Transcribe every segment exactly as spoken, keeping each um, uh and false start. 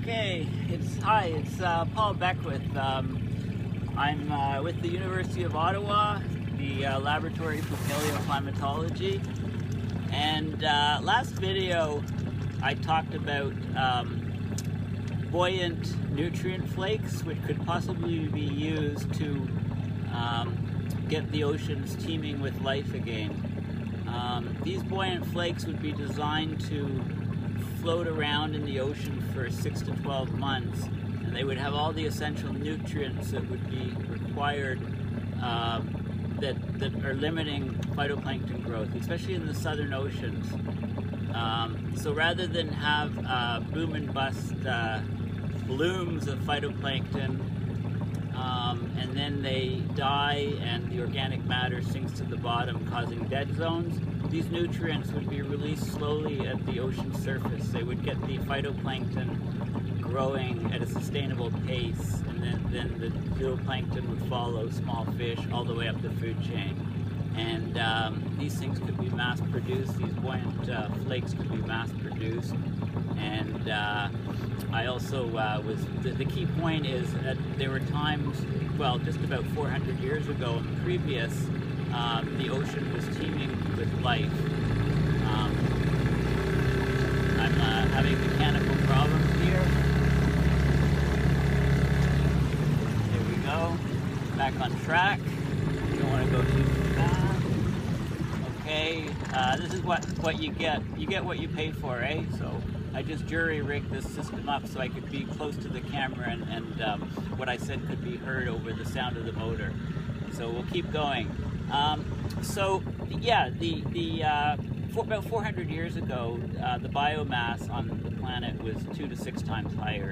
Okay, it's hi, it's uh, Paul Beckwith. Um, I'm uh, with the University of Ottawa, the uh, Laboratory for Paleoclimatology. And uh, last video I talked about um, buoyant nutrient flakes, which could possibly be used to um, get the oceans teeming with life again. Um, these buoyant flakes would be designed to float around in the ocean for six to twelve months, and they would have all the essential nutrients that would be required uh, that, that are limiting phytoplankton growth, especially in the southern oceans. Um, so rather than have uh, boom and bust uh, blooms of phytoplankton um, and then they die and the organic matter sinks to the bottom, causing dead zones, these nutrients would be released slowly at the ocean surface. They would get the phytoplankton growing at a sustainable pace, and then, then the zooplankton would follow, small fish, all the way up the food chain. And um, these things could be mass-produced, these buoyant uh, flakes could be mass-produced. And uh, I also uh, was, the, the key point is that there were times, well, just about four hundred years ago in the previous, Um, the ocean was teeming with life. Um, I'm uh, having mechanical problems here. There we go. Back on track. You don't want to go too fast. Okay. Uh, this is what, what you get. You get what you pay for, eh? So I just jury-rigged this system up so I could be close to the camera and, and um, what I said could be heard over the sound of the motor. So we'll keep going. Um, so, yeah, the, the, uh, for, about four hundred years ago, uh, the biomass on the planet was two to six times higher.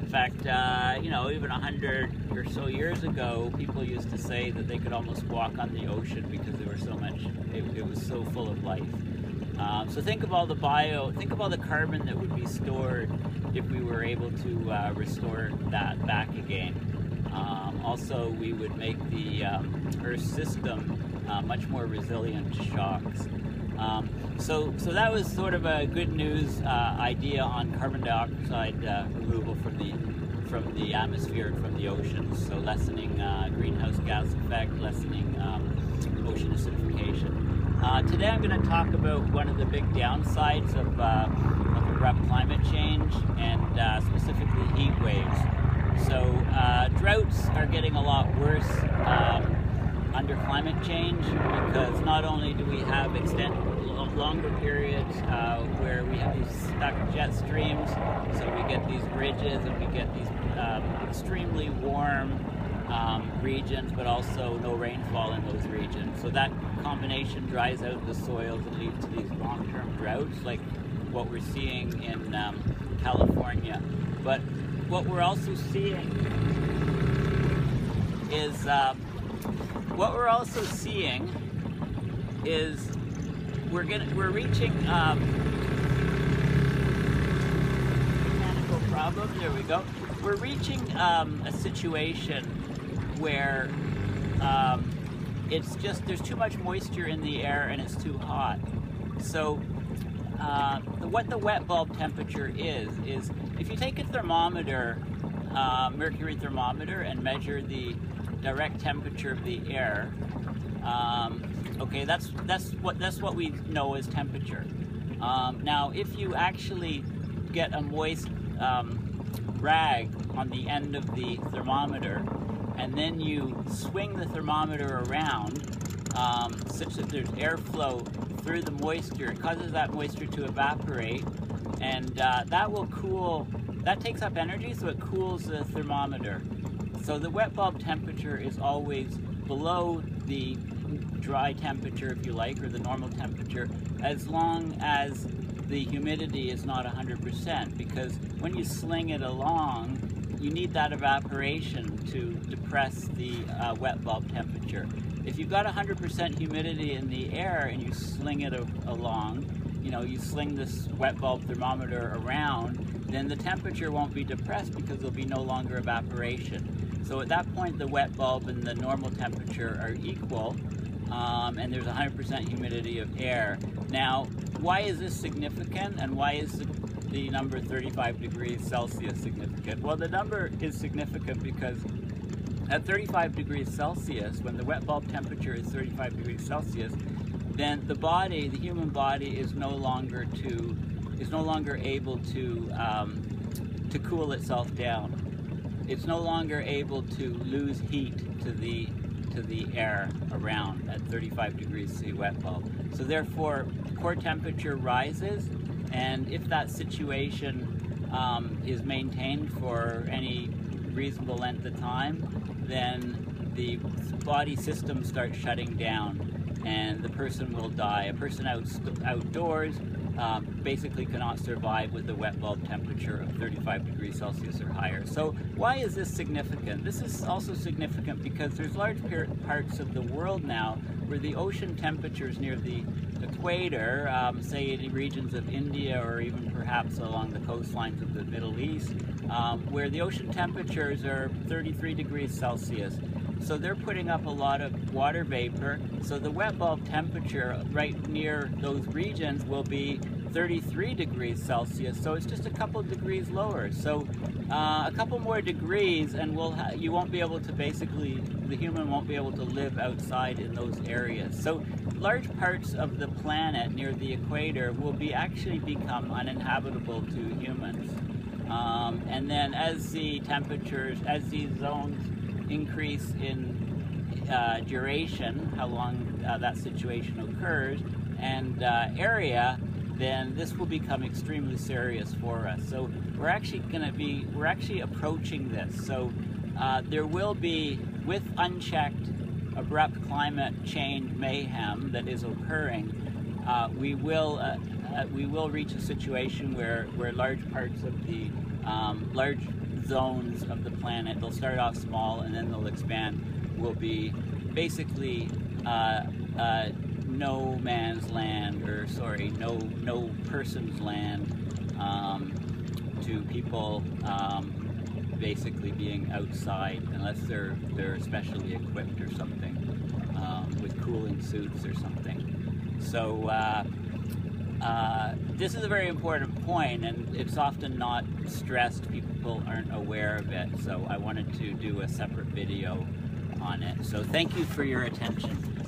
In fact, uh, you know, even a hundred or so years ago, people used to say that they could almost walk on the ocean because there was so much, it, it was so full of life. Um, so think of all the bio, think of all the carbon that would be stored if we were able to uh, restore that back again. Um, also, we would make the um, Earth system uh, much more resilient to shocks. Um, so, so that was sort of a good news uh, idea on carbon dioxide uh, removal from the from the atmosphere and from the oceans. So, lessening uh, greenhouse gas effect, lessening um, ocean acidification. Uh, today, I'm going to talk about one of the big downsides of, uh, of abrupt climate change, and uh, specifically heat waves. So uh, droughts are getting a lot worse um, under climate change, because not only do we have extended longer periods uh, where we have these stuck jet streams, so we get these ridges and we get these um, extremely warm um, regions, but also no rainfall in those regions. So that combination dries out the soils and leads to these long-term droughts like what we're seeing in um, California. But what we're also seeing is uh, what we're also seeing is we're gonna we're reaching um, mechanical problem. There we go. We're reaching um, a situation where um, it's just there's too much moisture in the air and it's too hot. So uh, what the wet bulb temperature is is if you take a thermometer, uh, mercury thermometer, and measure the direct temperature of the air, um, okay, that's that's what that's what we know as temperature. Um, now, if you actually get a moist um, rag on the end of the thermometer, and then you swing the thermometer around um, such that there's airflow through the moisture, it causes that moisture to evaporate. And uh, that will cool, that takes up energy, so it cools the thermometer. So the wet bulb temperature is always below the dry temperature, if you like, or the normal temperature, as long as the humidity is not one hundred percent, because when you sling it along, you need that evaporation to depress the uh, wet bulb temperature. If you've got one hundred percent humidity in the air and you sling it along, you know, you sling this wet bulb thermometer around, then the temperature won't be depressed because there'll be no longer evaporation. So at that point, the wet bulb and the normal temperature are equal, um, and there's one hundred percent humidity of air. Now, why is this significant, and why is the the number thirty-five degrees Celsius significant? Well, the number is significant because at thirty-five degrees Celsius, when the wet bulb temperature is thirty-five degrees Celsius, then the body, the human body, is no longer to is no longer able to um, to cool itself down. It's no longer able to lose heat to the to the air around at thirty-five degrees C wet bulb. So therefore, core temperature rises, and if that situation um, is maintained for any reasonable length of time, then the body system starts shutting down, and the person will die. A person out, outdoors Um, basically cannot survive with the wet bulb temperature of thirty-five degrees Celsius or higher. So why is this significant? This is also significant because there's large parts of the world now where the ocean temperatures near the equator, um, say in regions of India or even perhaps along the coastlines of the Middle East, um, where the ocean temperatures are thirty-three degrees Celsius. So they're putting up a lot of water vapor. So the wet bulb temperature right near those regions will be thirty-three degrees Celsius. So it's just a couple degrees lower. So uh, a couple more degrees, and we'll ha you won't be able to basically, the human won't be able to live outside in those areas. So large parts of the planet near the equator will be actually become uninhabitable to humans. Um, and then as the temperatures, as these zones increase in uh, duration, how long uh, that situation occurs, and uh, area, then this will become extremely serious for us. So we're actually going to be, we're actually approaching this. So uh, there will be, with unchecked abrupt climate change mayhem that is occurring, uh, we will uh, uh, we will reach a situation where where large parts of the um, large zones of the planet, they'll start off small and then they'll expand, will be basically uh, uh, no man's land, or sorry, no no person's land, um, to people um, basically being outside unless they're they're specially equipped or something, um, with cooling suits or something. So uh, Uh, this is a very important point, and it's often not stressed. People aren't aware of it, so I wanted to do a separate video on it. So thank you for your attention.